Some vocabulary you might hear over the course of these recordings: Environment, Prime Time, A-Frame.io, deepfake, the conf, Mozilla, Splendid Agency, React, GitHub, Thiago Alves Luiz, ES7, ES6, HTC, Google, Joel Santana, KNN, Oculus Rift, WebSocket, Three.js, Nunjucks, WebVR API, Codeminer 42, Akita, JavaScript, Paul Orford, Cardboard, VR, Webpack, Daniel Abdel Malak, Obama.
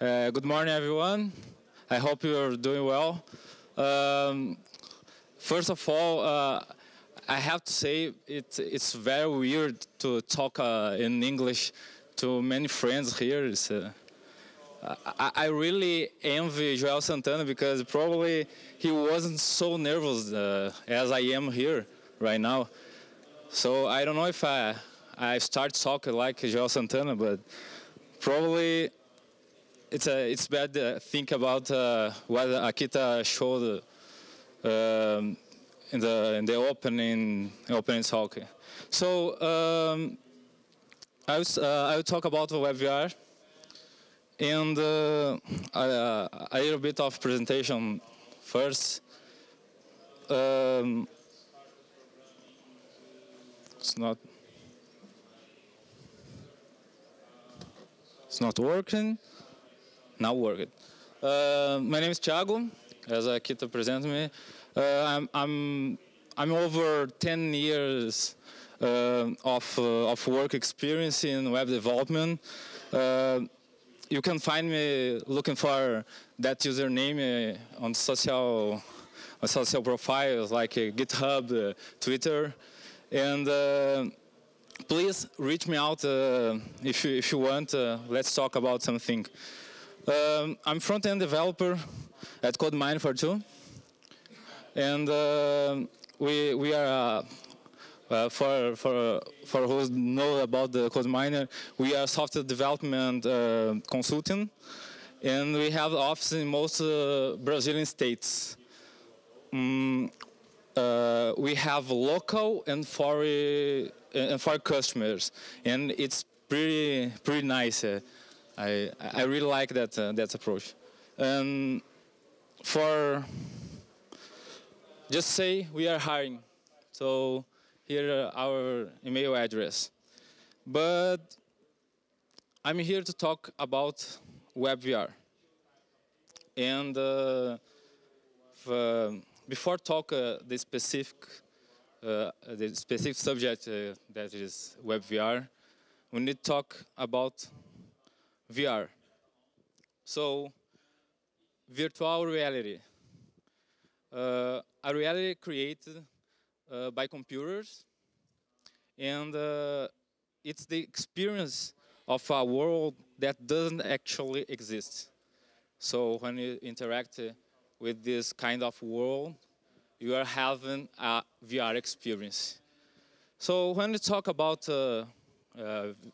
Good morning, everyone. I hope you're doing well. First of all, I have to say it's very weird to talk in English to many friends here. It's, I really envy Joel Santana because probably he wasn't so nervous as I am here right now. So I don't know if I start talking like Joel Santana, but probably it's bad to think about what Akita showed in the opening talk. So I will talk about the WebVR and a little bit of presentation first. It's not working. Now work it. My name is Thiago, as Akita presented me. I'm over 10 years of work experience in web development. You can find me looking for that username on social profiles like GitHub, Twitter, and please reach me out if you want. Let's talk about something. I'm front-end developer at Codeminer 42, and we are for who know about the Codeminer, we are software development consulting, and we have offices in most Brazilian states. We have local and foreign customers, and it's pretty nice. I really like that approach. And just say we are hiring. So here are our email address. But I'm here to talk about WebVR. And before talk the specific subject that is WebVR, we need to talk about VR. So, virtual reality. A reality created by computers, and it's the experience of a world that doesn't actually exist. So, when you interact with this kind of world, you are having a VR experience. So, when we talk about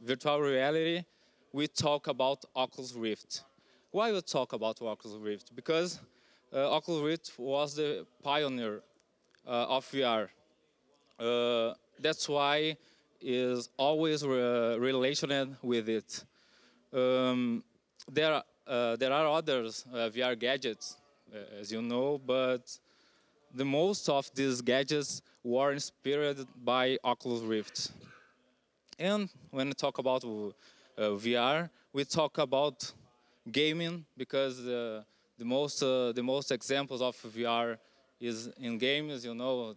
virtual reality, we talk about Oculus Rift. Why we talk about Oculus Rift? Because Oculus Rift was the pioneer of VR. That's why is always related with it. There are others VR gadgets, as you know, but the most of these gadgets were inspired by Oculus Rift. And when we talk about VR, we talk about gaming because the most examples of VR is in games. You know,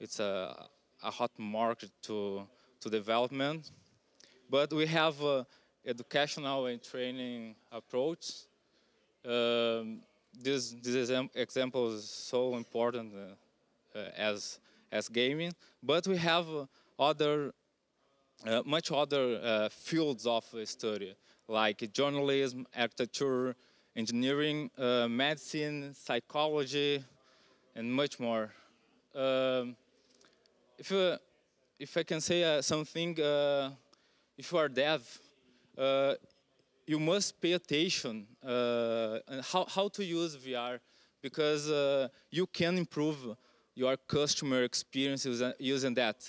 it's a hot market to development. But we have educational and training approach. This example is so important as gaming. But we have other. Much other fields of study, like journalism, architecture, engineering, medicine, psychology, and much more. If I can say something, if you are dev, you must pay attention and how to use VR, because you can improve your customer experience using that.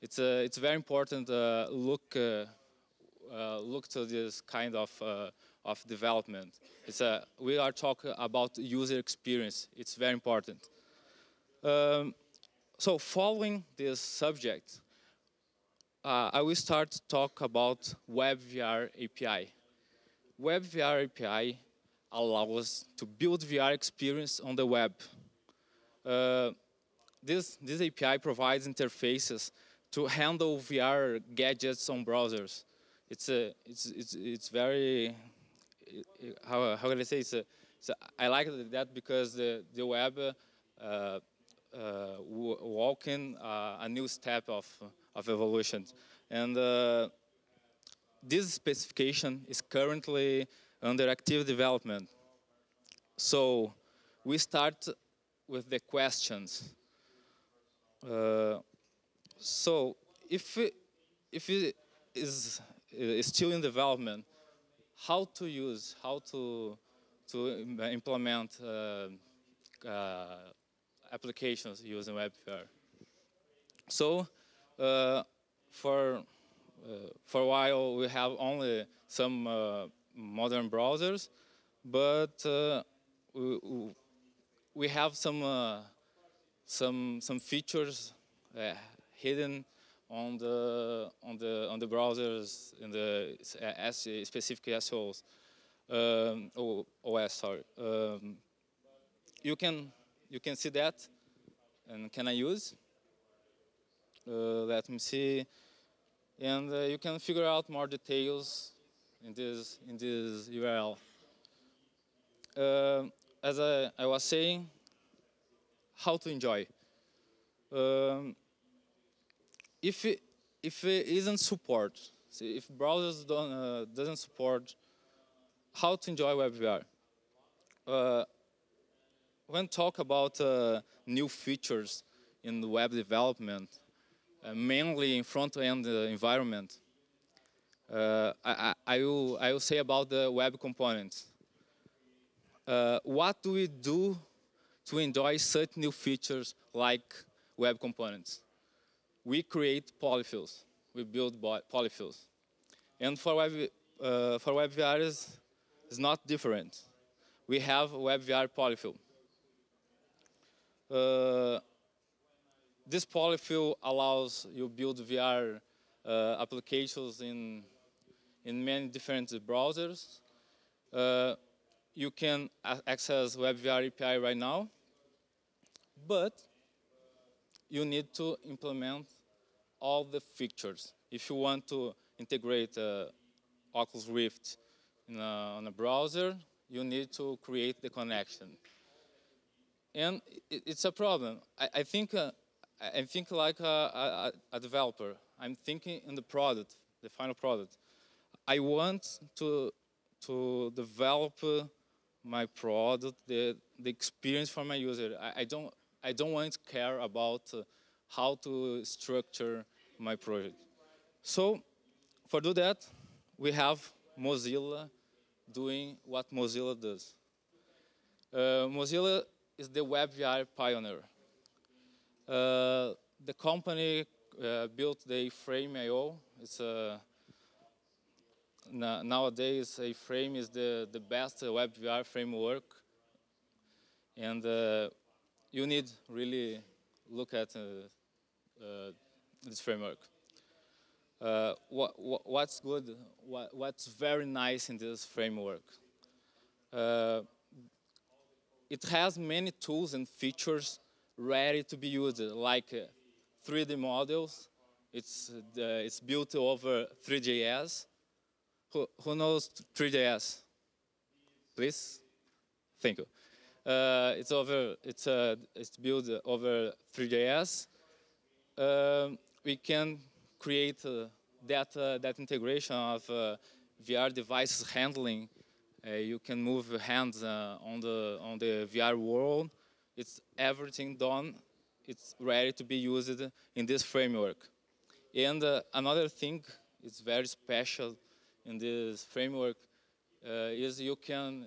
It's very important look to this kind of development. We are talking about user experience. It's very important. So following this subject, I will start to talk about WebVR API. WebVR API allows us to build VR experience on the web. This API provides interfaces to handle VR gadgets on browsers. It's very how can I say? So I like that because the web walking a new step of evolution, and this specification is currently under active development. So we start with the questions. So if it is still in development, how to use, how to implement applications using WebVR. So for a while we have only some modern browsers, but we have some features hidden on the browsers in the specific SOS. OS, sorry. You can see that, and can I use? Let me see, and you can figure out more details in this URL. As I was saying, how to enjoy. If it isn't support, see, if browsers doesn't support. How to enjoy WebVR. When talk about new features in the web development, mainly in front-end environment, I will say about the web components. What do we do to enjoy such new features like web components? We create polyfills. We build polyfills. And for WebVRs, it's not different. We have WebVR polyfill. This polyfill allows you build VR applications in many different browsers. You can access WebVR API right now, but you need to implement all the features. If you want to integrate Oculus Rift on a browser, you need to create the connection, and it's a problem. I think like a developer. I'm thinking in the product, the final product. I want to develop my product, the experience for my user. I don't want to care about how to structure my project. So, for do that, we have Mozilla. Doing what Mozilla does. Mozilla is the WebVR pioneer. The company built the A-Frame.io. It's nowadays A-Frame is the best WebVR framework, and you need really look at this framework. What's good, what's very nice in this framework? It has many tools and features ready to be used, like 3D models. It's built over Three.js. Who knows Three.js? Please, thank you. It's built over Three.js. We can create that integration of VR devices handling. You can move your hands on the VR world. It's everything done. It's ready to be used in this framework. And another thing is very special in this framework is you can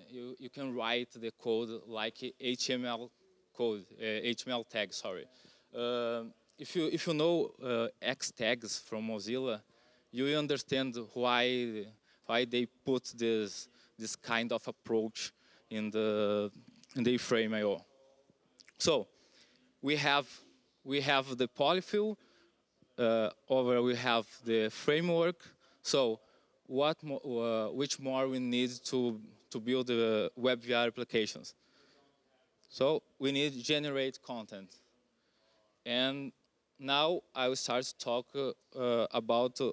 write the code like HTML code, HTML tag. Sorry. If you know X tags from Mozilla, you understand why they put this kind of approach in the A-Frame.io. So we have the polyfill, over we have the framework. So which more we need to build the WebVR applications? So we need to generate content. And now I will start to talk about a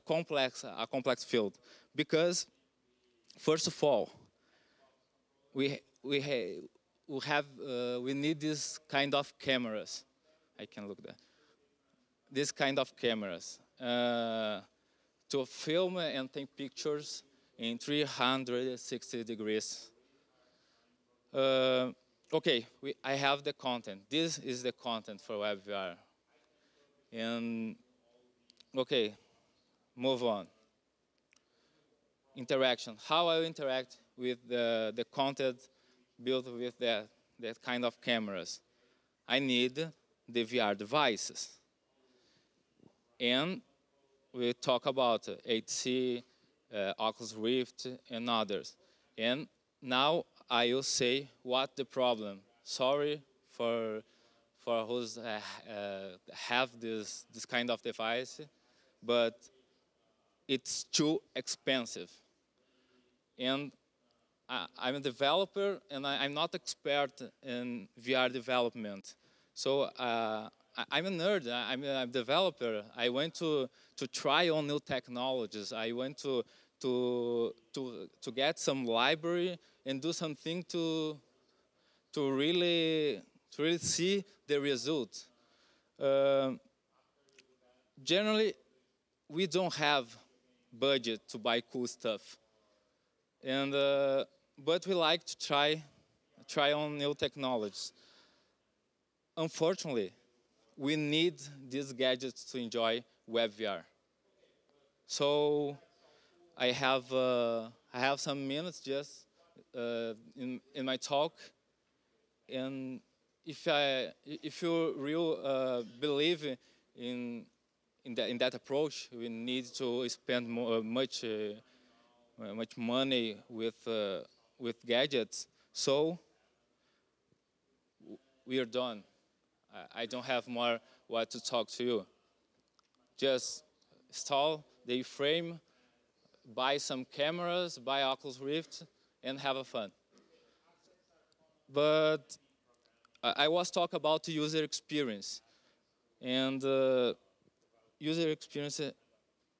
complex field, because First of all, we need this kind of cameras. I can look there. This kind of cameras to film and take pictures in 360 degrees. Okay, I have the content. This is the content for WebVR. And okay, move on. Interaction. How I interact with the content built with that kind of cameras. I need the VR devices. And we talk about HTC, Oculus Rift, and others. And now I will say what the problem. Sorry for who's have this kind of device, but it's too expensive. And I'm a developer, and I'm not expert in VR development. So I'm a nerd, I'm a developer. I want to try on new technologies. I want to get some library and do something to really see the result. Generally, we don't have budget to buy cool stuff, and but we like to try on new technologies. Unfortunately, we need these gadgets to enjoy WebVR. So I have some minutes just in my talk, and if you really believe in that approach, we need to spend much money with gadgets. So we are done. I don't have more what to talk to you. Just install the A-Frame, buy some cameras, buy Oculus Rift, and have a fun. But I was talking about the user experience, and user experience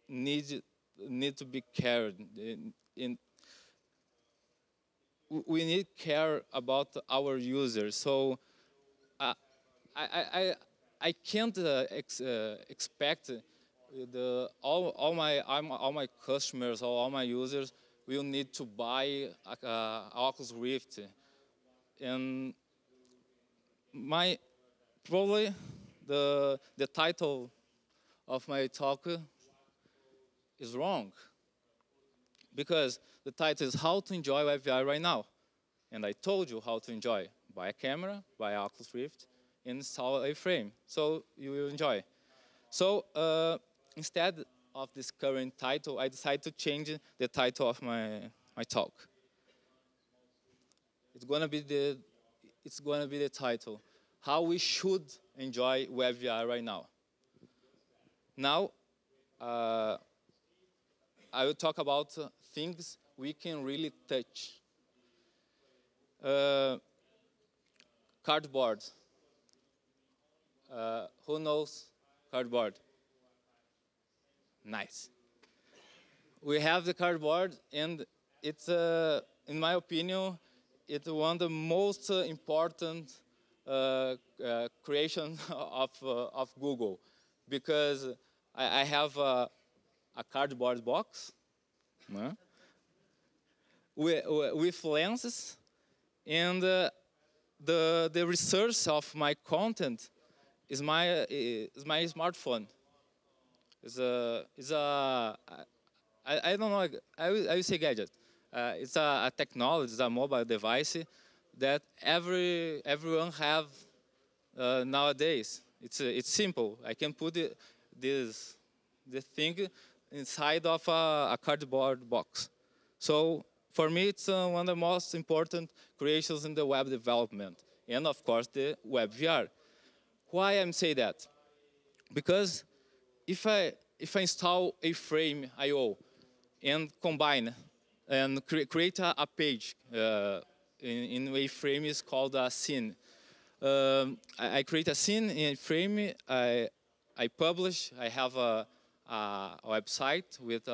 need to be cared in. We need care about our users. So I can't expect all my customers, all my users will need to buy Oculus Rift. And my probably the title of my talk is wrong, because the title is How to Enjoy WebVR Right Now. And I told you how to enjoy. Buy a camera, buy Oculus Rift, and install A-Frame. So you will enjoy. So instead of this current title, I decided to change the title of my talk. It's gonna be the title, How We Should Enjoy WebVR Right Now. Now, I will talk about things we can really touch. Cardboard. Who knows Cardboard? Nice. We have the Cardboard, and it's, in my opinion, it's one of the most important creation of Google, because I have a cardboard box with lenses, and the resource of my content is my smartphone. I don't know, I will say gadget. It's a technology, it's a mobile device that everyone have nowadays. It's simple. I can put this thing inside of a cardboard box. So for me, it's one of the most important creations in the web development, and of course the WebVR. Why I'm say that? Because if I install A-Frame.io and combine and create a page in A-Frame is called a scene. I create a scene in A-Frame. I publish. I have a website with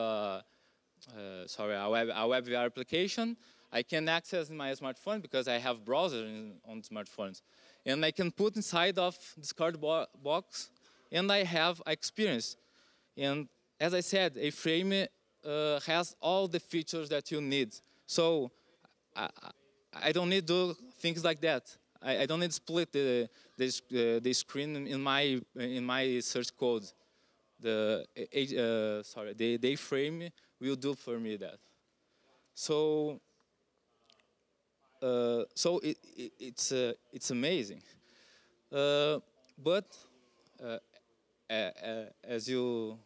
our WebVR application, I can access my smartphone because I have browser on smartphones. And I can put inside of this cardboard box, and I have experience. And as I said, A-Frame has all the features that you need. So I don't need to do things like that. I don't need to split the screen in my search code. The A-Frame will do for me that. So it's amazing. But as you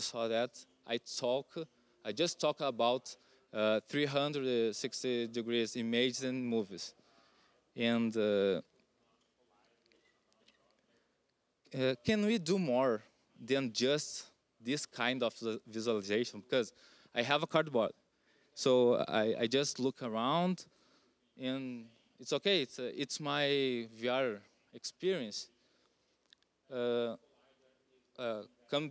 saw that, I just talk about 360 degrees images and movies. And can we do more than just this kind of visualization? Because I have a cardboard, so I just look around, and it's okay. It's my VR experience. Come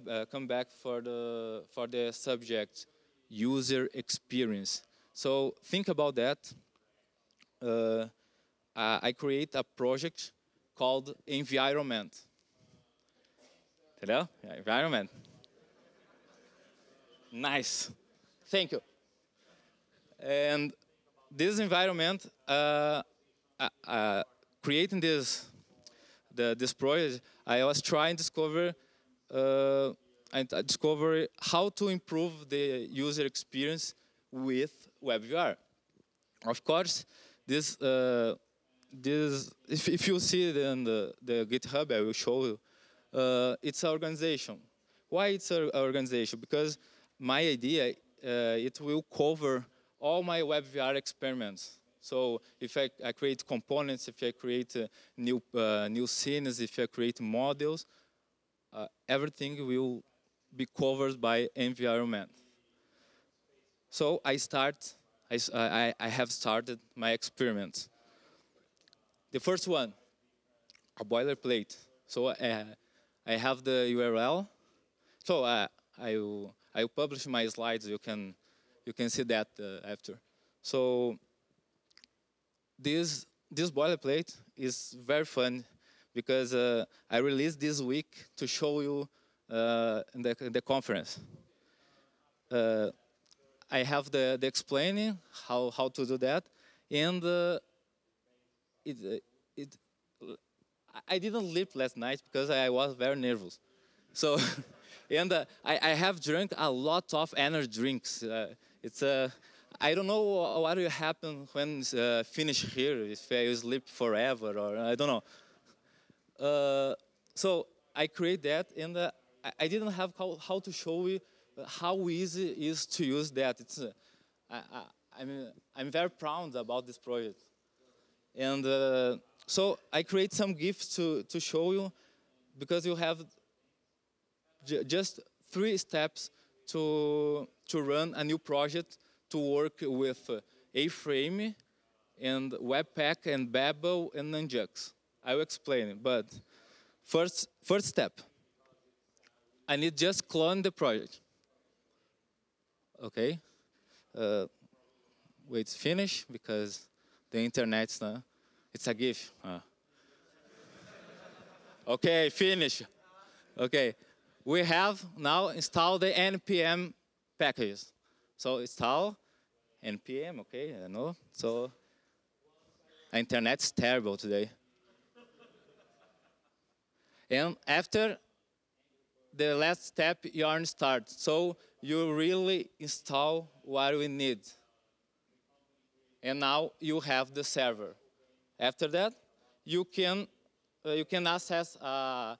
back for the subject, user experience. So think about that. I create a project called Environment. Hello? Yeah, Environment. Nice. Thank you. And this environment, creating this project, I was trying to discover how to improve the user experience with WebVR. Of course, this. If you see it in the GitHub, I will show you. It's an organization. Why it's an organization? Because my idea, it will cover all my WebVR experiments. So if I create components, if I create new scenes, if I create models, everything will be covered by Environment. So I have started my experiments. The first one, a boilerplate. So I have the URL. So I will publish my slides. You can see that after. So this boilerplate is very fun because I released this week to show you in the conference. I have the explaining how to do that, and I didn't sleep last night because I was very nervous. So, and I have drank a lot of energy drinks. I don't know what will happen when finish here, if I sleep forever or I don't know. So I create that, and I didn't have how to show you how easy it is to use that. I'm very proud about this project. And so I create some GIFs to show you, because you have just 3 steps to run a new project, to work with A-Frame and Webpack and Babel and Nunjucks. I will explain it, but first step, I need just clone the project. Okay, wait, finish, because the internet, it's a GIF. Okay, finish. Okay, we have now installed the npm packages. So install npm. Okay, I know. So internet's terrible today. And after the last step, yarn start. So you really install what we need. And now you have the server. After that, you can access a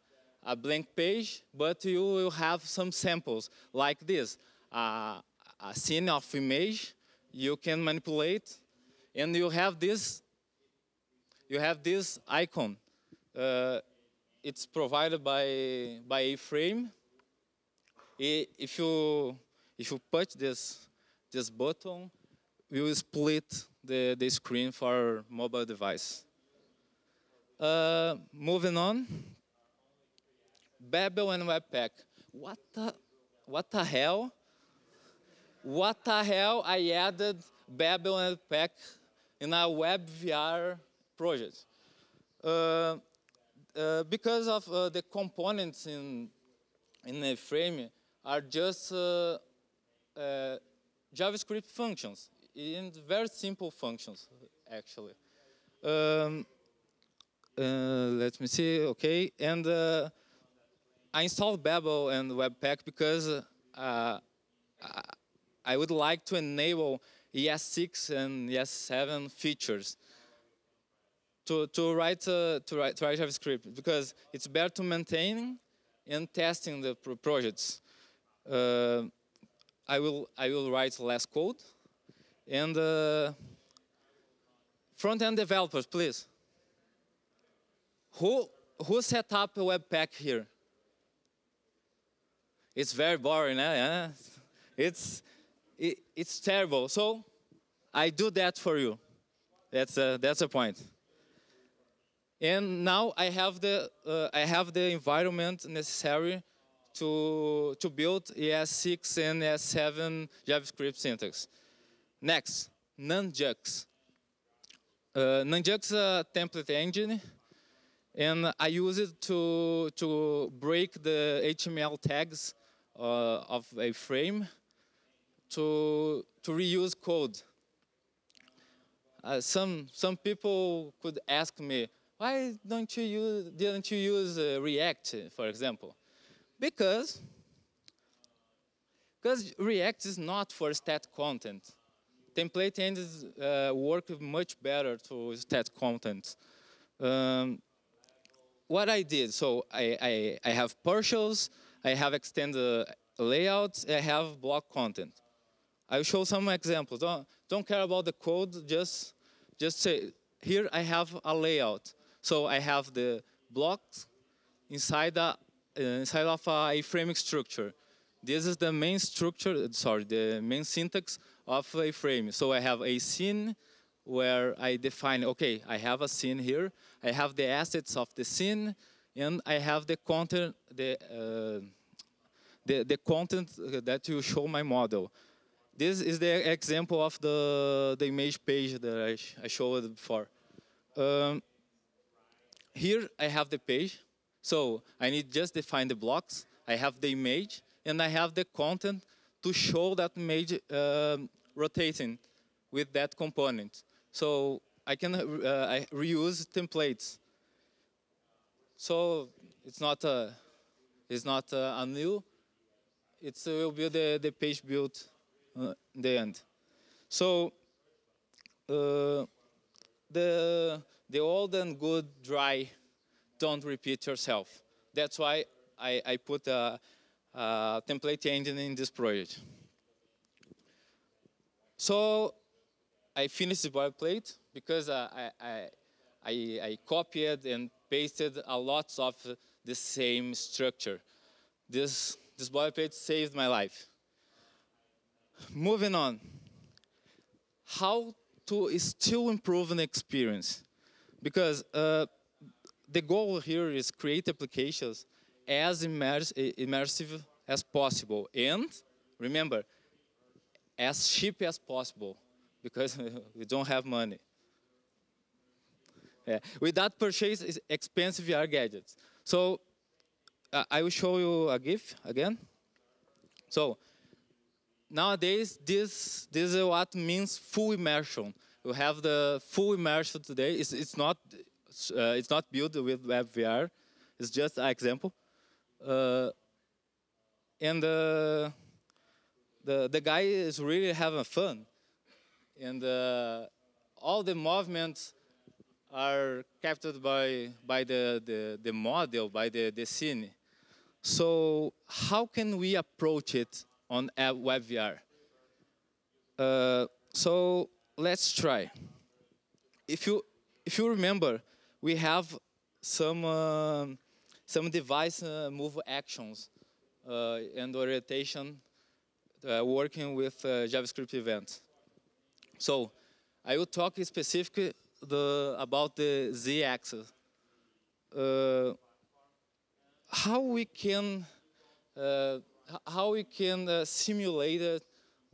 blank page, but you will have some samples like this. A scene of image you can manipulate, and you have this icon. It's provided by A-Frame. If you push this button, we will split the screen for mobile device. Moving on, Babel and Webpack. What the hell? what the hell, I added Babel and Webpack in a WebVR project. Because of the components in the frame are just JavaScript functions, in very simple functions, actually. Let me see, okay. And I installed Babel and Webpack because I would like to enable ES6 and ES7 features to write JavaScript, because it's better to maintain and testing the projects. I will write less code, and front-end developers, please. Who set up a Webpack here? It's very boring, eh? It's terrible. So I do that for you. That's the point. And now I have the environment necessary to build ES6 and ES7 JavaScript syntax. Next, Nunjucks. Nunjucks is a template engine, and I use it to break the HTML tags of a frame to reuse code. Some people could ask me, why didn't you use React, for example? Because React is not for static content. Template engines work much better to static content. What I did, so I have partials, I have extended layouts, I have block content. I'll show some examples. Don't care about the code, just say, here I have a layout. So I have the blocks inside of a frame structure. This is the main structure, sorry, the main syntax of a frame. So I have a scene where I define, okay, I have a scene here. I have the assets of the scene, and I have the content, the content that you show my model. This is the example of the image page that I showed before. Here I have the page, so I need just define the blocks. I have the image, and I have the content to show that image rotating with that component. So I can reuse templates. So it's not a new. It will be the page built. In the end, so the old and good dry don't repeat yourself. That's why I put a template engine in this project. So I finished the boilerplate because I copied and pasted a lot of the same structure. This boilerplate saved my life. Moving on, how to still improve an experience, because the goal here is create applications as immersive as possible, and remember, as cheap as possible, because we don't have money. Yeah. Without purchase is expensive VR gadgets. So I will show you a GIF again. So. Nowadays, this is what means full immersion. You have the full immersion today. It's not built with WebVR. It's just an example. And the guy is really having fun, and all the movements are captured by the model, by the scene. So how can we approach it on WebVR? So let's try. If you remember, we have some device move actions and orientation working with JavaScript events. So I will talk specifically about the z-axis. How we can simulate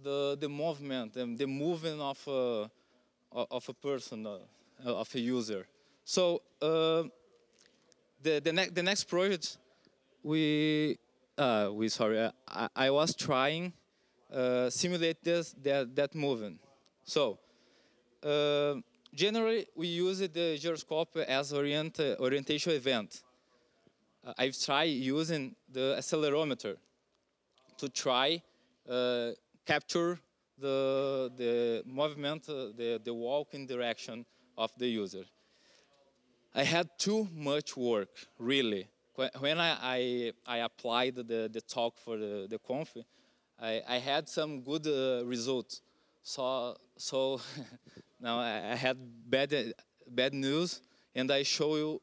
the movement and the moving of a person, of a user. So the next project I was trying simulate that movement. So generally we use the gyroscope as orientation event. I've tried using the accelerometer to try capture the movement, the walking direction of the user. I had too much work, really. When I applied the talk for the conf, I had some good results. So now I had bad news, and I show you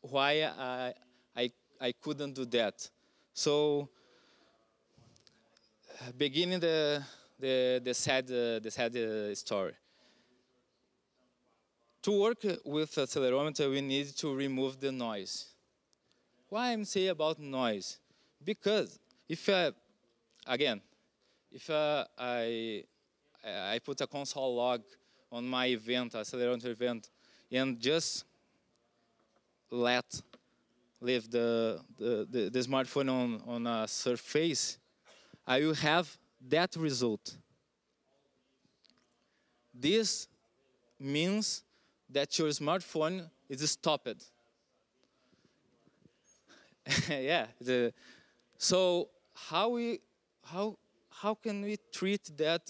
why I couldn't do that. So beginning the sad story. To work with accelerometer, we need to remove the noise. Why I'm saying about noise? Because if I put a console log on my event, accelerometer event, and just leave the smartphone on a surface, I will have that result. This means that your smartphone is stopped. Yeah. So how can we treat that?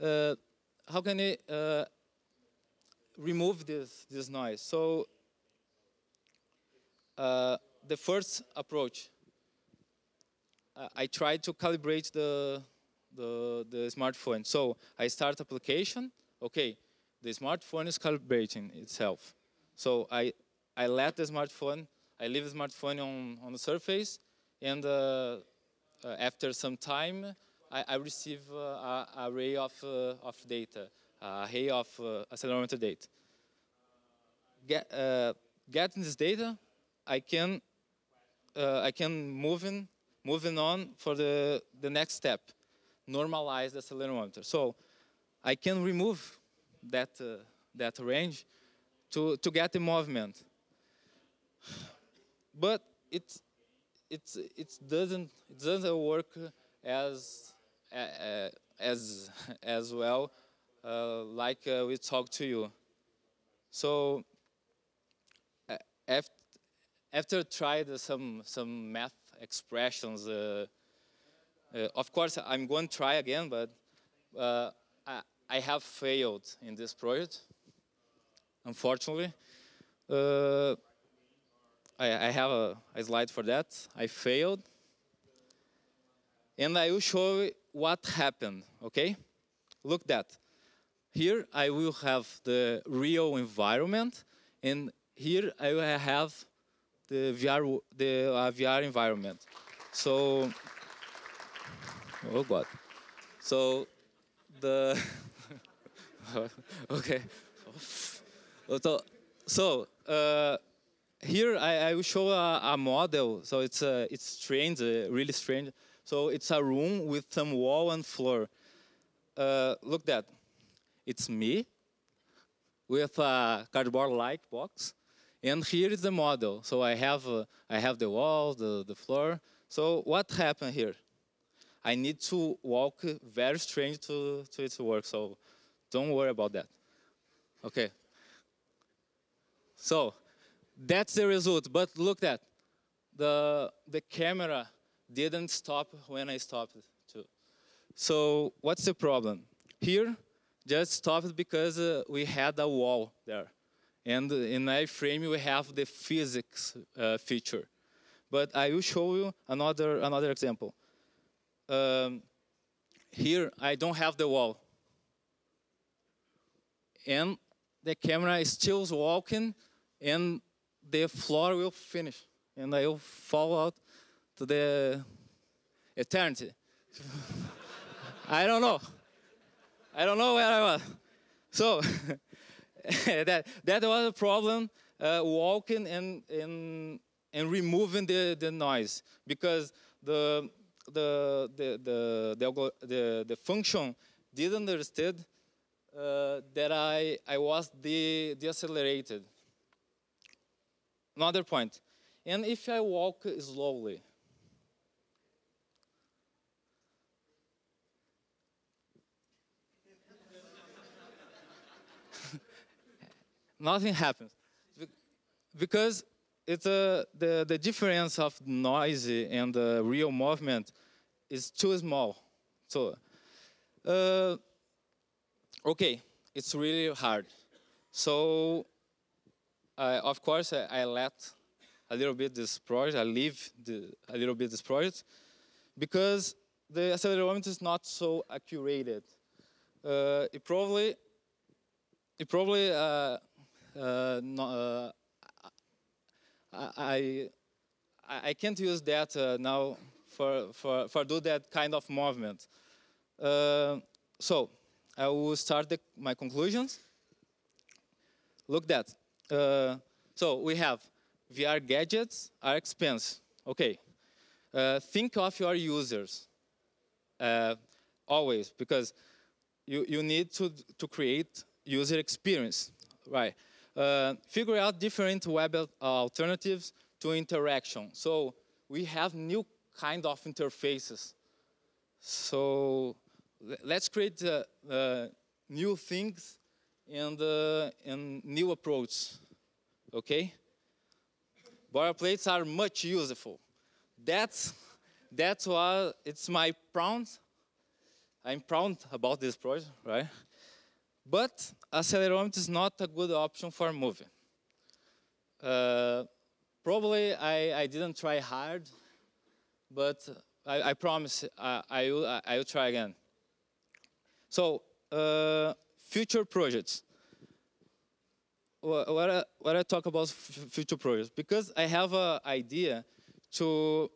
How can we remove this noise? So the first approach, I tried to calibrate the smartphone. So I start application. Okay, the smartphone is calibrating itself. So I let the smartphone. I leave the smartphone on the surface, and after some time, I receive an array of data, an array of accelerometer data. Getting this data, I can moving on for the next step, normalize the accelerometer. So I can remove that range to get the movement. But it doesn't work as well like we talked to you. So after tried some math expressions, of course I'm going to try again, but I have failed in this project, unfortunately. I have a slide for that. I failed. And I will show you what happened, okay? Look that. Here I will have the real environment, and here I will have the VR environment. So, oh God. So, okay. Here I will show a model. So it's strange, really strange. So it's a room with some wall and floor. Look that. It's me with a cardboard-like box, and here is the model. So I have the wall, the floor. So what happened here? I need to walk very strange to its work. So don't worry about that. Okay. So. That's the result, but look that. The camera didn't stop when I stopped too. So what's the problem? Here, just stopped because we had a wall there. And in A-Frame, we have the physics feature. But I will show you another example. Here, I don't have the wall. And the camera is still walking, and the floor will finish, and I will fall out to the eternity. I don't know where I was. So that was a problem, walking and removing the noise, because the function didn't understand that I was decelerated. Another point. And if I walk slowly, nothing happens. Because it's the difference of noise and the real movement is too small. So, OK, it's really hard. So of course, I let a little bit this project. I leave a little bit this project because the accelerometer is not so accurate. It probably. I can't use that now for do that kind of movement. So I will start my conclusions. Look that. So we have VR gadgets are expensive. Okay. Think of your users always, because you need to create user experience, right? Figure out different web alternatives to interaction. So we have new kind of interfaces. So let's create new things and new approaches. Okay? Boilerplates are much useful. That's why it's my proud. I'm proud about this project, right? But accelerometer is not a good option for moving. Probably I didn't try hard, but I promise I will try again. So future projects. What I talk about future projects, because I have an idea to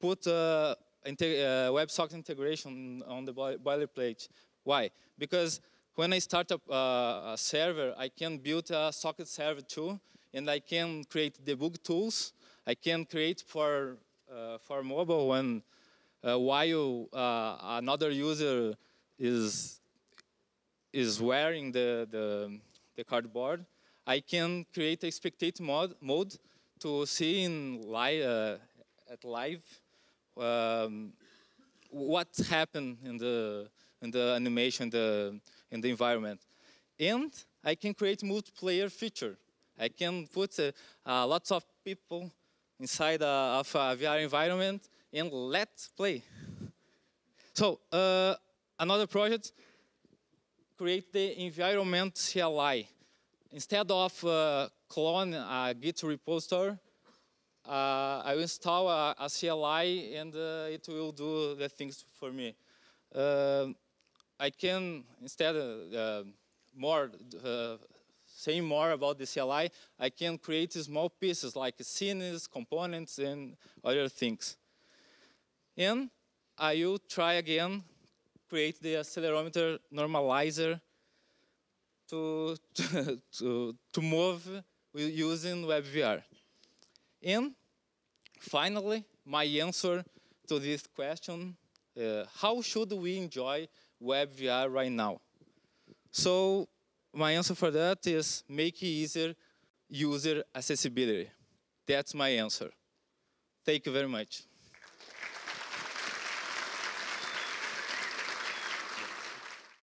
put WebSocket integration on the boilerplate. Why? Because when I start up a server, I can build a socket server too, and I can create debug tools. I can create for mobile when while another user is wearing the cardboard. I can create a spectate mode to see in live at live what happened in the animation, in the environment. And I can create multiplayer feature. I can put lots of people inside of a VR environment and let's play. So another project, create the environment CLI. Instead of clone a Git repository, I will install a CLI and it will do the things for me. I can, instead of saying more about the CLI, I can create small pieces like scenes, components, and other things. And I will try again, create the accelerometer normalizer to move using WebVR. And finally, my answer to this question, how should we enjoy WebVR right now? So my answer for that is make it easier user accessibility. That's my answer. Thank you very much.